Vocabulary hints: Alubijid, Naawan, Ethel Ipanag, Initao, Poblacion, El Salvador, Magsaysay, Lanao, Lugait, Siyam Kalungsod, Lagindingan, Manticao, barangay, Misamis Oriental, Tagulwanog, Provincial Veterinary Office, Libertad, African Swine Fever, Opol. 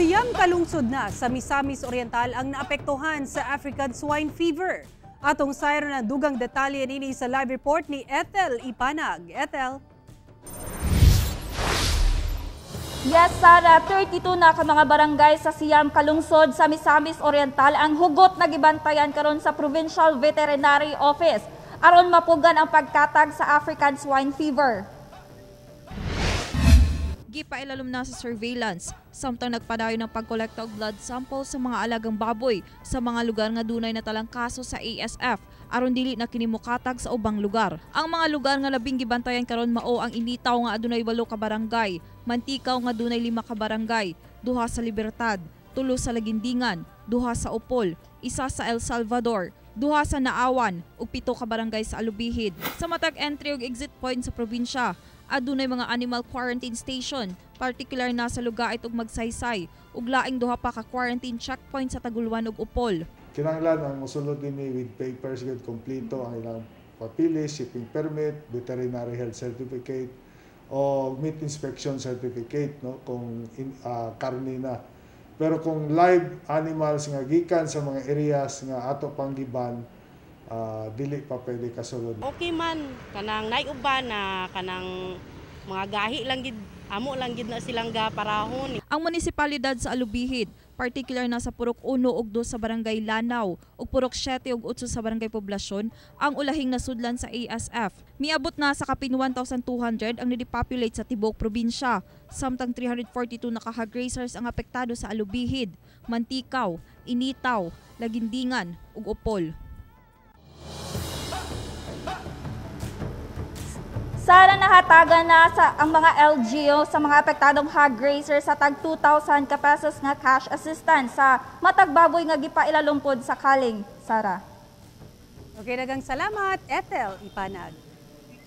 Siyam kalungsod na sa Misamis Oriental ang naapektuhan sa African Swine Fever. Atong sayro na dugang detalye nini sa live report ni Ethel Ipanag. Ethel? Yes, Sarah, 32 na ka mga barangay sa Siyam Kalungsod sa Misamis Oriental ang hugot na gibantayan karon sa Provincial Veterinary Office aron mapugan ang pagkatag sa African Swine Fever. Gipailalom na sa surveillance samtang nagpadayon ng pagkolekta og blood sample sa mga alagang baboy sa mga lugar nga dunay natalang kaso sa ASF aron dili na kini mokatag sa ubang lugar. Ang mga lugar nga labing gibantayan karon mao ang Initao nga adunay 8 ka barangay, Manticao nga adunay 5 ka barangay, 2 sa Libertad, 3 sa Lagindingan, 2 sa Opol, 1 sa El Salvador, 2 sa Naawan ug 7 ka barangay sa Alubijid. Sa matag entry ug exit point sa probinsya, adunay mga animal quarantine station, particular na sa Lugait ug Magsaysay, ug laing 2 pa ka quarantine checkpoint sa Tagulwanog ug Opol. Kinahanglan ang mosulod dinhi with papers gud kompleto ang ilang papeles, shipping permit, veterinary health certificate o meat inspection certificate no kung karne na. Pero kung live animals nga gikan sa mga areas nga ato pang giban, dili pa pwede kasulod. Okay man kanang naiuba na kanang mga gahi lang gid, amo lang gid na silang gaparahon. Ang munisipalidad sa Alubijid, particular na sa Purok 1 ug 2 sa Barangay Lanao ug Purok 7 ug 8 sa Barangay Poblacion ang ulahing nasudlan sa ASF. Miabot na sa kapin 1,200 ang nidepopulate sa tibuok probinsya, samtang 342 na ka hog grazers ang apektado sa Alubijid, Manticao, Initao, Lagindingan ug Opol. Sana nahatagan na ang mga LGU sa mga apektadong hog grazer sa tag 2,000 ka pesos nga cash assistance sa matagbaboy nga gipailalungkod sa kaling, Sara. Okay, dagang salamat, Ethel Ipanag.